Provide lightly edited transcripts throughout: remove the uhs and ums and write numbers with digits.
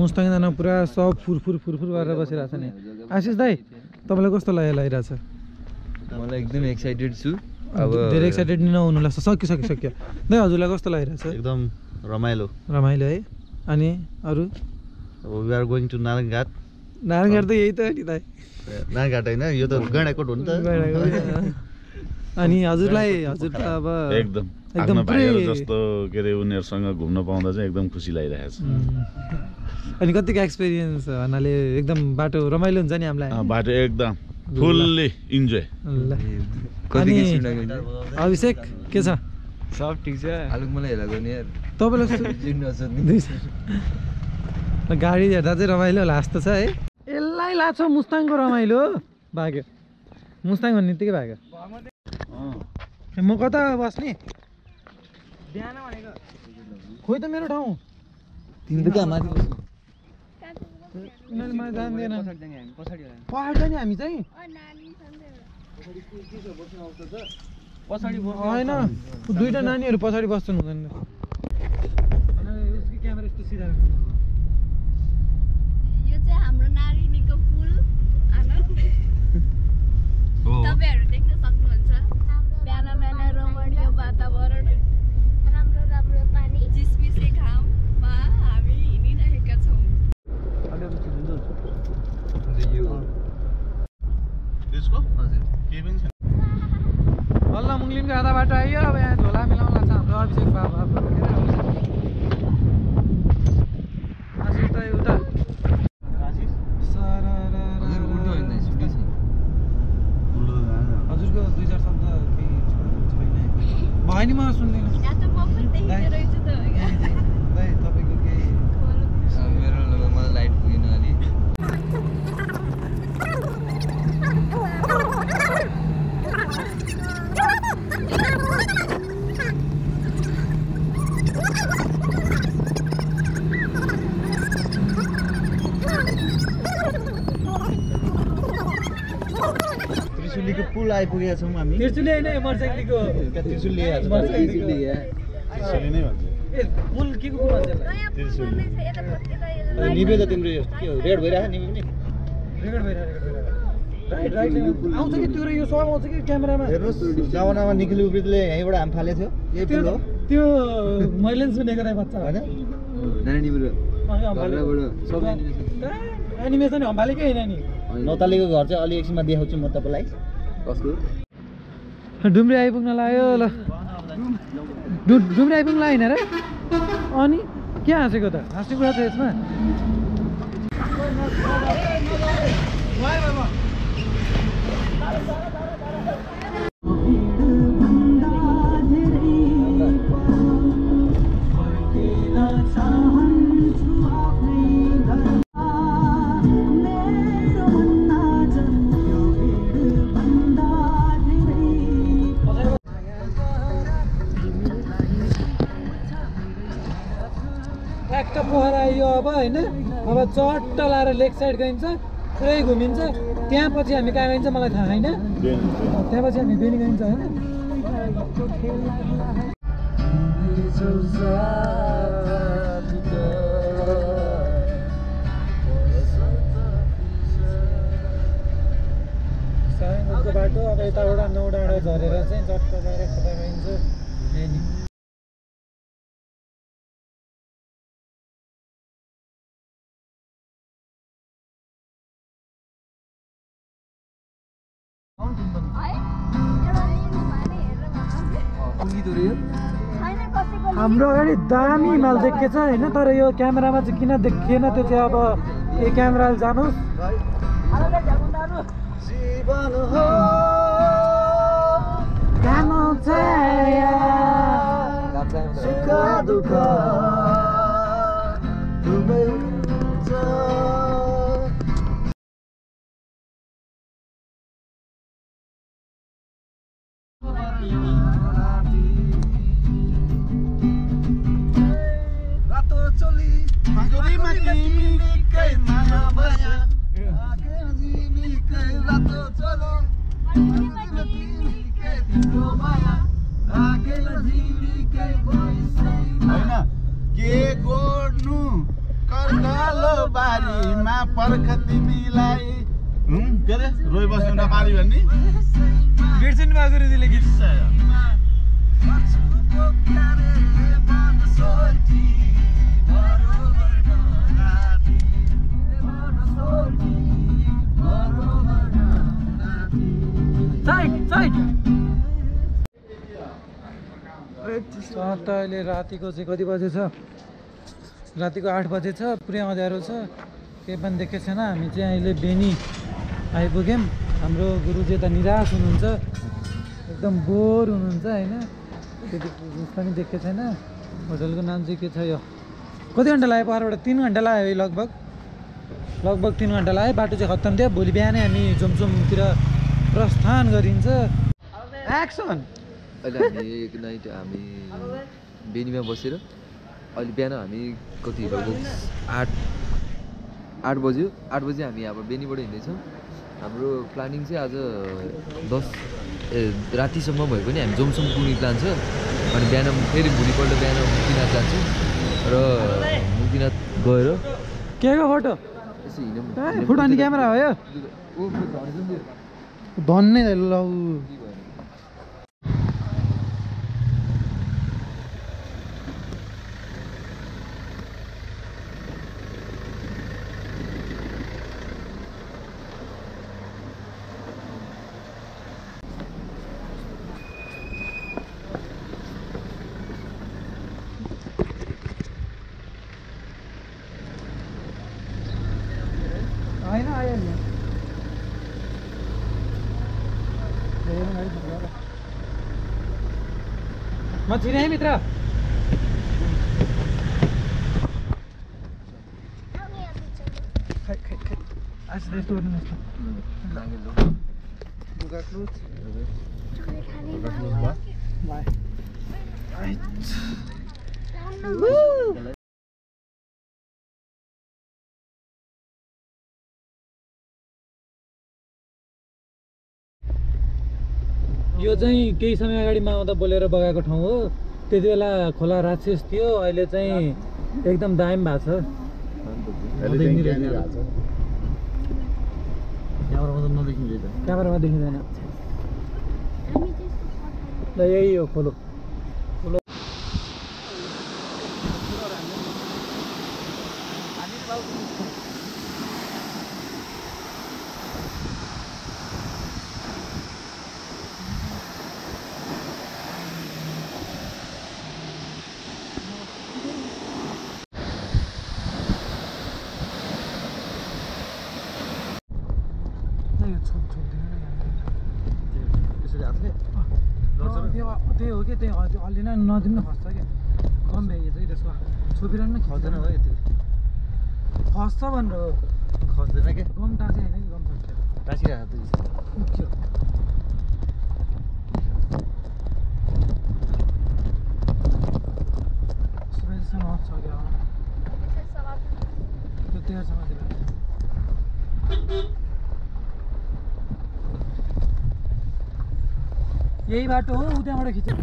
मुस्ताङ दाना पुरा सब furfur furfur गरेर बसिरहेछ नि आशिष दाइ तपाईलाई कस्तो लागिरहेछ मलाई एकदम एक्साइटेड छु अब धेरै एक्साइटेड नहुनु लाग्छ सक्यो दाइ हजुरलाई कस्तो लागिरहेछ एकदम रमाइलो रमाइलो है अनि अरु we are going to Nalanggat Nalanggat त यही त नि दाइ Nalanggat हैन यो त गडाकोट हो नि त अनि हजुरलाई हजुर अब एकदम एकदम भाइहरु जस्तो केरे उनीहरुसँग घुम्न पाउँदा चाहिँ एकदम खुसी लागिरहेछ अनि कतिको एक्सपीरियन्स भन्नाले एकदम बाटो रमाइलो हुन्छ नि हामीलाई बाटो एकदम फुल्ली इन्जॉय कतिको छिन्डा अभिषेक के छ सब ठीक छ आलु मलाई हेला गर्ने यार तपाईलाई जिन्न नसोध्नु गाडी हेर्दा चाहिँ रमाइलो होला जस्तो छ है एल्लै लाग्छ मुस्ताङको रमाइलो भाग्यो मुस्ताङ भन्नेतिकै भाग्यो म कता बस्ने ध्यान भनेको खोइ त मेरो ठाउँ तिमी त के माथि बस्नु मलाई जान्दैन पछाडी नि हामी चाहिँ पछाडी बस्नु हैन दुईटा नानीहरु पछाडी बस्छन् हुँदैन अनि उसको क्यामेरा यस्तो सिधा यो चाहिँ हाम्रो नारीनीको पुल हैन तपाईहरु देख्न सक्नुहुन्छ ब्याना ब्याना रमणीय वातावरण राम्रो राम्रो पानी चिसमिसे घाममा हामी हिँडिरहेका छौँ त्यसको हजुर के पनि छैन हल्ला मुङ्लिनको आधा बाटो आइयो अब यहाँ झोला मिलाउन लाग्छ हाम्रो अभिषेक बाबा आशिष त उता आशिष सर उल्टो होइन छुट्टी छ हजुरको 2000 सम्म त केही छैन भयो नि म सुन्दिन यहाँ त म पनि देखिरहेको रहेछु त भाइ तपाईको केही मेरो लगमा लाइट पुगिन अलि पुगेका छौं हामी त्रिशुली हैन मर्सेक्लीको त्रिशुली आज मर्सेक्ली त्रिशुली नै भन्छ ए पुल के को भन्छ त्रिशुली यता यता निबे त तिम्रो यो के हो रेड भइरा निबे नि रेड भइरा आउँछ कि त्यो र यो सब आउँछ कि क्यामेरामा हेर्नुस् जवानामा निकले उब्रितले यहीबाट हाम फाले थियो यही पुल हो त्यो मैले सुनेको रे बच्चा हैन नानी निबे हामबाट सब एनिमेसन हामफाले के हैन नि नतालेको घर चाहिँ अलि एकछिनमा देखाउँछु म तपाईलाई डुम्री आइपुग्न लाग्यो ल डुम्री आइपुग्न लाग्यो र अनि के हाँसेको त हाँस्ने कुरा छ यसमा अब हैन अब चट्ट लाएर लेक साइड गइन्छ पुरै घुमिन्छ त्यसपछि हामी कहाँ गइन्छ मलाई थाहा हैन त्यसपछि हामी बेनी गइन्छ हैन साइनको बाटो अब यताबाट नौ डाँडा झरेर चाहिँ चट्ट गएर कता गइन्छ बेनी हाम्रो अगाडि दामी हिमाल देखिएछ हैन तर यो क्यामेरामा चाहिँ किन देखिएन त्यो चाहिँ अब यो क्यामेराले जानुस् जीवन हो कामो छाया सुख दुख दुबै छ Galo bari ma parkhati milai. Gere roy basnu na bari bhanni. Girsin baguru dile git sa. Saatले राति को से कति बजे छ? राति को 8 बजे छ, पुरै अँध्यारो छ। के पनि देखे छैन। हामी चाहिँ अहिले बेनी आइपुग्यौं। हाम्रो गुरुजी त निराश हुनुहुन्छ। एकदम बोर हुनुहुन्छ हैन? त्यति पनि देखे छैन। होटलको नाम चाहिँ के छ यो? कति घण्टा लाग्यो पारबाट? 3 घण्टा लाग्यो लगभग। लगभग 3 घण्टा लाग्यो। बाटो चाहिँ खत्तम थियो। भोलि बिहानै हामी जोमजोमतिर प्रस्थान गरिन्छ। Action. Alami ek night ami beni me basera ali bihana hami kati bhayo 8 baje hami yaba beni bada hindai chhau hamro planning chai aaj 10 rati samma bhaye pani hami jomsom puni plan cha ani bihana feri bhuli palta bihana Muktinath janchu ra Muktinath gaera ke ko photo esi hine photo ani camera ho yo o dhanne lau Maçı ne mitra? Kay. Aslında sorun yok. Dugaklus. Dugaklus. Vay. Ay. यो चाहिँ केही समय अगाडि म आउँदा बोलेर बगाएको ठाउँ हो त्यतिबेला खोला राक्षस थियो अहिले चाहिँ एकदम दायम भएको छ क्यामेरामा देखिदैन ल यही हो खोलो Alina nadimle hasta gel. Kan beyazı da sor. Sobiranın kazanı var etti. Hasta ban ro. Kazanı ne ki? Kan taze ne ki? Kan taze. Taze ya taze. Uçuyor. Süreci sen hasta gel. Sen sabah. Tutuyor zaman değil. Yehi bato o udan orada gitti.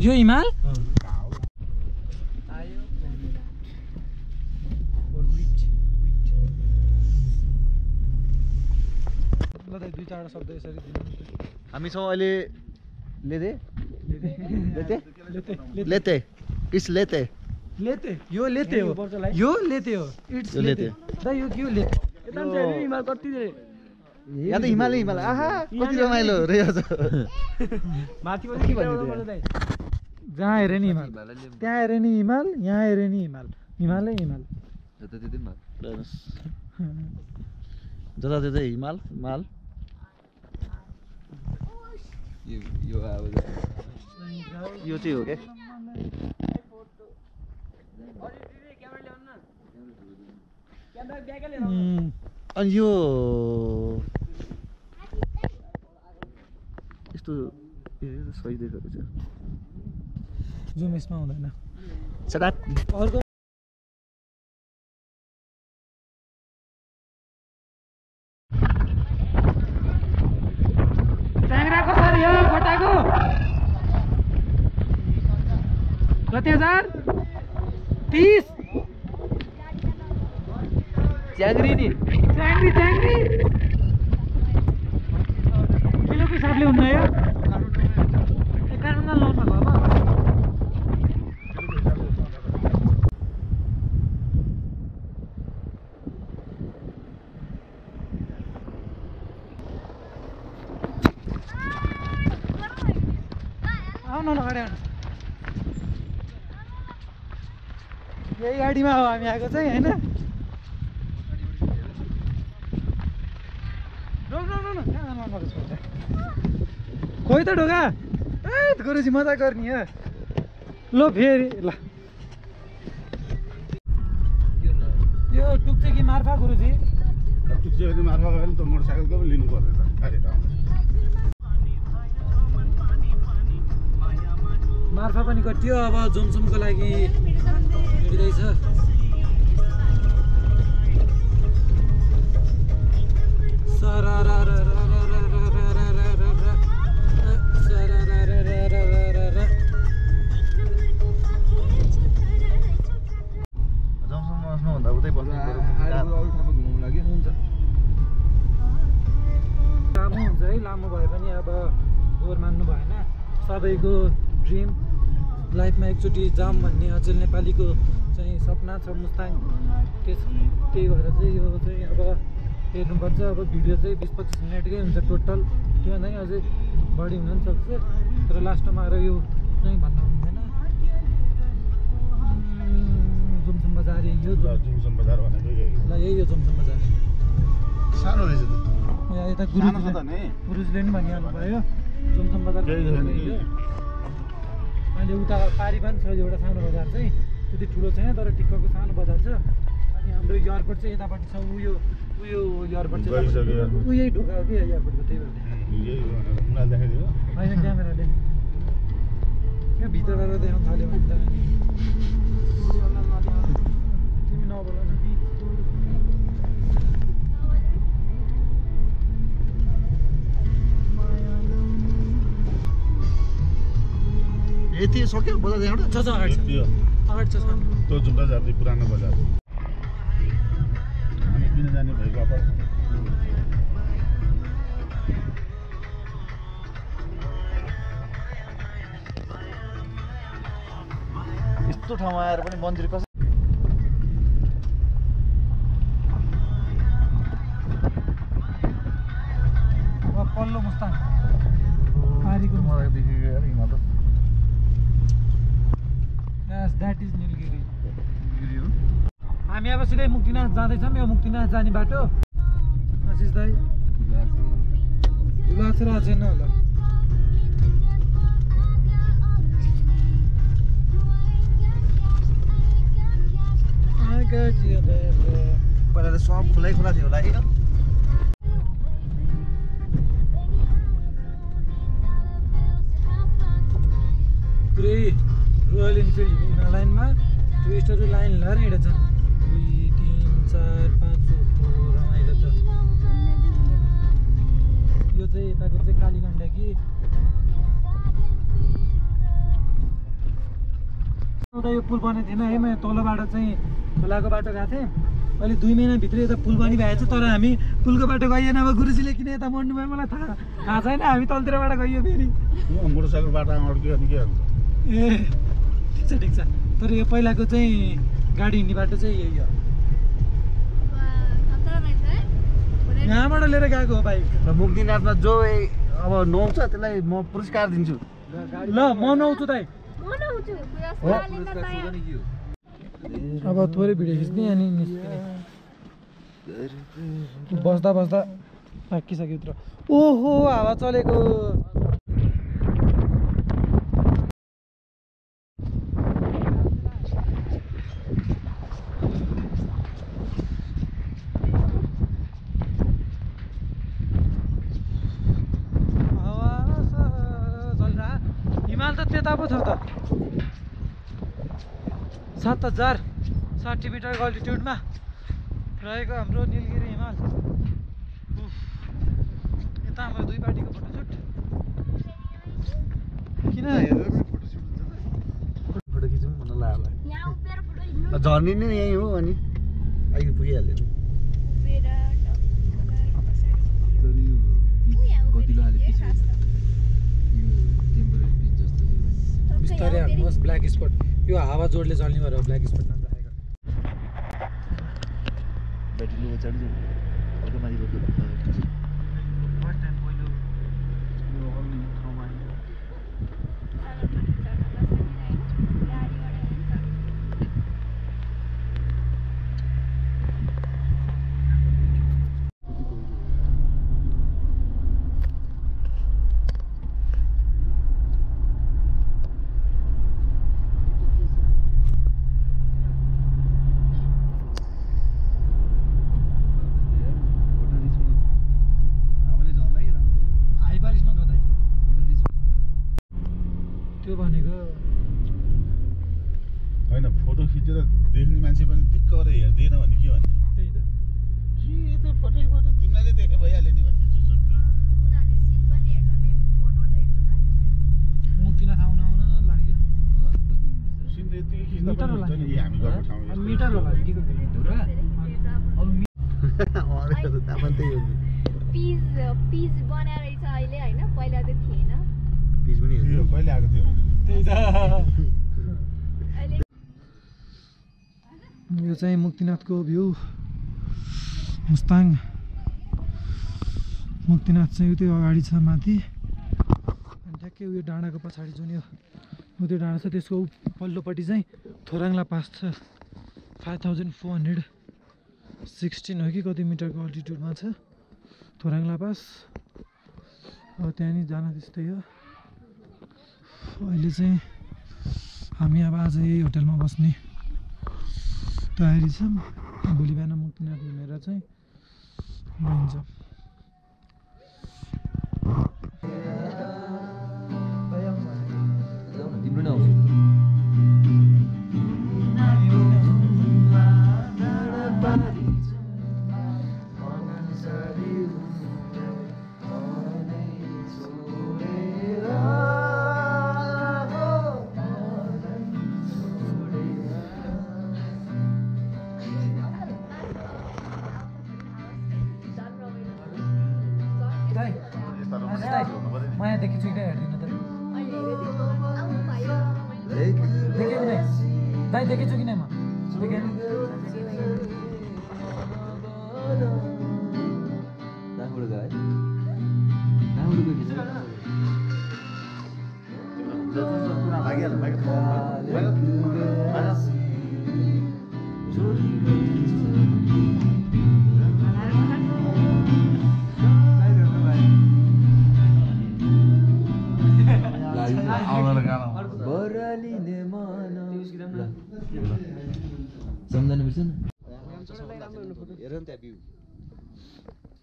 Yo İmal? हामीसँग अहिले लेते Ya da Himalay Himalay. Aha, kati Ramayla reya jo. Mati bani ki bani? Jaha ereni Himal. Tya ereni Himal, yaha ereni Himal. Himalay Himal. Jata jata Himal. Jata jata Himal, Himal. You have it. You too, okay? And you is to soy dekho cha zoom isma hudaina chadat tangara ko sir yo gota ko kati hazar 30 Jangri ni. Jangri jangri. Kilo ke hisab le hunna yo. Ekarna launa baba. Aunu lagade aunu. Yahi gadi ma hami aeko chai haina. कोई तो ढोगा ए गुरुजी मजा गर्ने है लो फेरि ल यो टुक्चे कि मारफा गुरुजी टुक्चे कि मारफा गयो नि त मोटरसाइकल को लिनु पर्छ गाडी त मारफा पनि कट्यो अब जमसम को लागि हिँडिदै छ सरारा सबैको ड्रीम लाइफमा एकचोटी जाम भन्ने अझै नेपालीको चाहिँ सपना छ मुस्ताङ त्यही भएर चाहिँ यो चाहिँ अब हेर्नुपर्छ अब भिडियो चाहिँ 20-25 मिनेटकै हुन्छ टोटल त्यो नै अझै बढी हुन पनि सक्छ तर लास्टमा आएर यो चाहिँ भन्नु हुँदैन जुमसम बजार यो जुमसम बजार भनेको ल यही यो जुमसम बजार सानो रहेछ त यहाँ यता गुरुजी छ त नि गुरुजीले नि भनिहाल्नु भयो जुमसम बजार अहिले उता पारिबान छ एउटा सानो बजार चाहिँ त्यति ठुलो छैन तर टिक्कको सानो बजार छ अनि हाम्रो एयरपोर्ट चाहिँ यतापट्टि छ उयो एयरपोर्ट चाहिँ उयो ढोका हो के एयरपोर्टको त्यही भएर यही हो उनाले देखाइदियो हैन क्यामेराले के भित्रबाट देख्न थाल्यो भने त तिमी नबोल न यति सक्यो बजार यहाँ छ छ अगाडि छ सानो त्यो जुम्बा जाने पुरानो बजार हामी किन जाने भयो वापस यस्तो ठाउँमा आएर पनि मन्दिर कस वा पल्लो मुस्ताङ पारीको मलाई देखियो यार हिमा त Yes, that is Nilgiri. Nilgiri. I am here today. Muktinath, Dana, I am Muktinath. Dana, Bato. What is that? Last Raja, no. I got you, baby. But at the shop, play for that, you like it? Three. Royal Enfield line ma twister line lare hide chan 2 3 4 5 6 रमाइलो छ यो चाहिँ यताको चाहिँ कालीगण्डा कि उता यो पुल बने थिएन है म तलबाट चाहिँ खोलाको बाटो गथे अहिले 2 महिना भित्र यता पुल बनि भएको छ तर हामी पुलको बाटो गइएन अब गुरुजीले किन यता मड्नु भयो मलाई थाहा थाहा छैन हामी तलतिरबाट गइयो फेरि मोटरसाइकल बाटा अड्क्यो अनि के हुन्छ ए ठीक छ तर यो पहिलाको चाहिँ गाडी हिँड्ने बाटो चाहिँ यही हो यहाँबाट लिएर गएको हो बाइक र मुक्तिनाथमा जो अब नौछ त्यसलाई म पुरस्कार दिन्छु ल म नौछु दाइ म नौछु पुरस्कार लिन तयार अब थोरै भिडियो खिच्ने अनि निस्किने बस्दा बस्दा पाकिसक्यो भित्र ओहो हावा चलेको हावा चल्दा हिमाल त त्यता पो छ त 7060 मिटरको अल्टिट्युडमा रहेको हाम्रो नीलगिरी हिमाल यता हाम्रो दुई पार्टीको फोटोशूट किन हेर्दै फोटोशूट हुन्छ फोटो खिचौँ भन्न लाग्यो यहाँ उपेर फोटो खिच्नु झर्नी नि यही हो अनि आइ पुगिहाल्यो उपेर गतिलाले पछि यो टेम्परेरी पिच जस्तो बिस्तारै हाल्नुहोस् ब्ल्याक स्पट यो हावा जोडले चल्ने भएर ब्ल्याक स्पट नाम राखेको ब्याट्रीले चढ्दै अटोमेटिक रोक्यो फर्स्ट टाइम पहिलो यो हल्ने ठाउँमा यो चाहिँ मुक्तिनाथको भ्यू मुस्ताङ मुक्तिनाथ चाहिँ उतै अगाडि छ माथि अनि ठ्याक्कै उयो डाँडाको पछाडि जुन यो उतै डाँडा छ त्यसको पल्लोपट्टि चाहिँ थोराङ ला पास छ 5416 हो कि कति मिटरको अल्टिट्युडमा छ थोराङ ला पास अब त्यहाँ नि जान त्यस्तै हो अहिले चाहिँ हामी अब आज यही होटलमा बस्ने तयारी छौँ भोलि बिहान मुक्तिनाथ घुमेर चाहिँ भइन्छ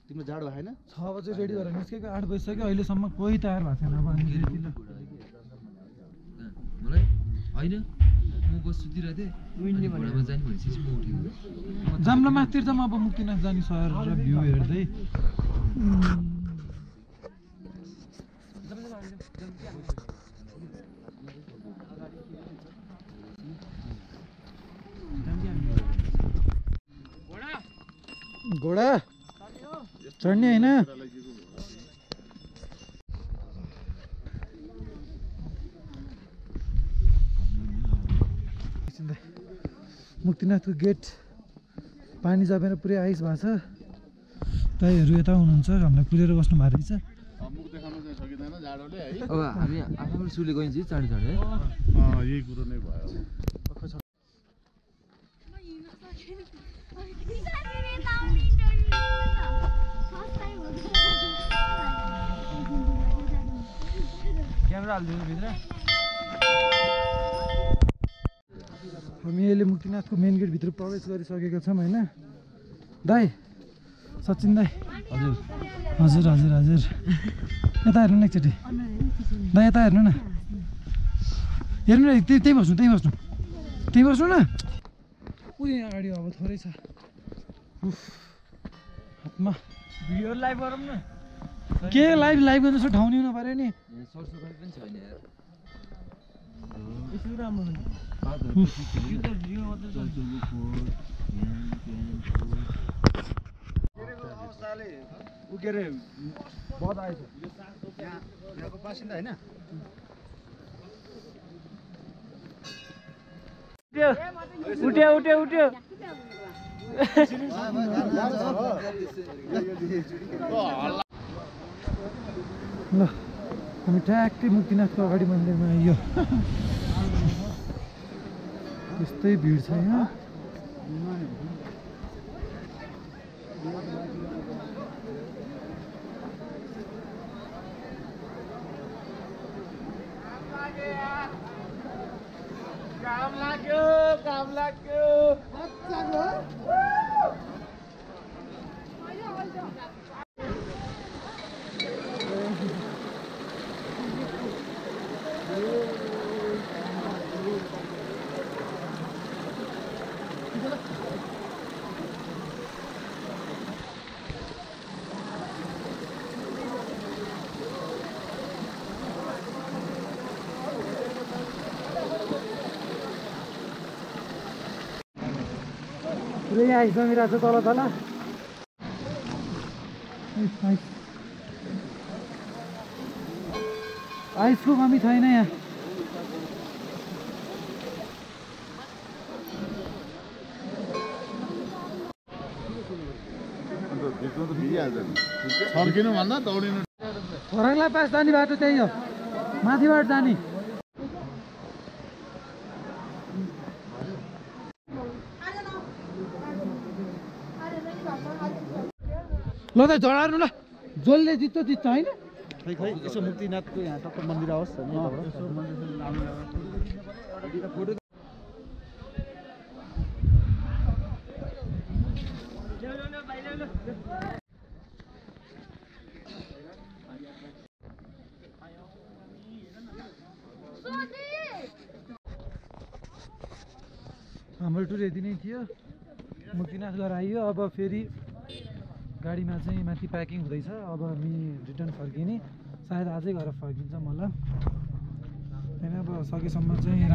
तिम्रो जाडो हैन 6 बजे रेडी भएर निस्केको 8 बजिसक्यो अहिले सम्म कोही तयार भएको छैन अब मलाई हैन म बस्छु दिराथे उइन्ने भनेर जानि भनेपछि म उठेको जाम्लामा तिर्जम अब मुक्तिनाथ जाने सहर र भ्यू हेर्दै घोड़ा चढ़ने है ना। मुक्तिनाथ को गेट पानी जमेर पुरै आइस भएको छ। दाइहरु यता हुनुहुन्छ हामीलाई पुरेर बस्नु भएको रहेछ। मुख देखाउन चाहिँ सकिदैन जाडोले है। अब हामी आफैले सुले गइन्छ चाँडै चाँडै। अ यही कुरा नै भयो। क्यामेरा हाल्दिनु भित्र। हामी अहिले मुक्तिनाथको मेन गेट भित्र प्रवेश गरिसकेका छौं हैन दाइ। सचिन दाइ हजुर हजुर हजुर हजुर यता हेर्नु न एकचोटि दाइ यता हेर्नु न हेर्नु न त्यही बस्नु न उही अगाडि अब थोरै छ। उफ हातमा भिडियो लाइभ गरौँ न के लाइभ गर्नु छ ठाउँ निउन पर्यो नि सरसफाइ पनि छैन यार यसो राम्रो हुन्छ बाटो भिडियो मात्र चल्छ लुको उकेरे बहुत आएछ यहाँको बासिन्दा हैन उठ्यो ल हामी ट्याक्कै मुक्तिनाथको अगाडि मन्दिरमा आइयो। यस्तै भिड छ यहाँ। काम लाग्यो अच्छा हो यहाँ आइसमिरहेको छ तल आइसको कमी छैन यहाँ। फर्किनु भन्दा दौडिनु थोराङ ला पास जाने बाटो त्यही हो माथिबाट जाने। ल त झडार्नु ल जसले जित्छ हैन खै यसो मुक्तिनाथको यहाँ टक्क मन्दिर आओस् भन्ने फोटो हाम्रो टुर यति नै थियो। मुक्तिनाथ गएर आइयो। अब फेरि गाडीमा चाहिँ माथि प्याकिङ हुँदैछ। अब हामी रिटर्न फर्किने सायद आजै घर फर्किन्छ मलाई। अब सकेसम्म चाहिँ